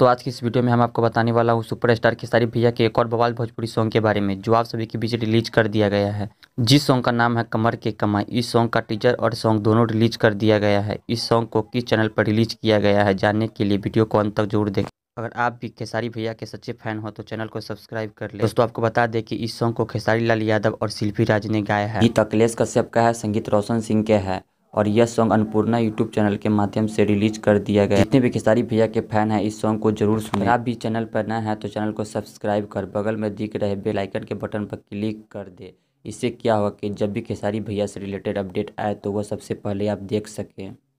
दोस्तों आज की इस वीडियो में हम आपको बताने वाला हूँ सुपरस्टार खेसारी भैया के एक और बवाल भोजपुरी सॉन्ग के बारे में जो आप सभी के बीच रिलीज कर दिया गया है। जिस सॉन्ग का नाम है कमर के कमा, इस सॉन्ग का टीजर और सॉन्ग दोनों रिलीज कर दिया गया है। इस सॉन्ग को किस चैनल पर रिलीज किया गया है जानने के लिए वीडियो को अंत तक जरूर देखें। अगर आप भी खेसारी भैया के सच्चे फैन हो तो चैनल को सब्सक्राइब कर ले। दोस्तों आपको बता दें कि इस सॉन्ग को खेसारी लाल यादव और शिल्पी राज ने गाया है। गीत अखिलेश कश्यप का है, संगीत रोशन सिंह के है और यह सॉन्ग अन्नपूर्णा यूट्यूब चैनल के माध्यम से रिलीज कर दिया गया। जितने भी खेसारी भैया के फैन हैं इस सॉन्ग को जरूर सुनें। आप भी चैनल पर नए हैं तो चैनल को सब्सक्राइब कर बगल में दिख रहे बेल आइकन के बटन पर क्लिक कर दे। इससे क्या होगा कि जब भी खेसारी भैया से रिलेटेड अपडेट आए तो वह सबसे पहले आप देख सकें।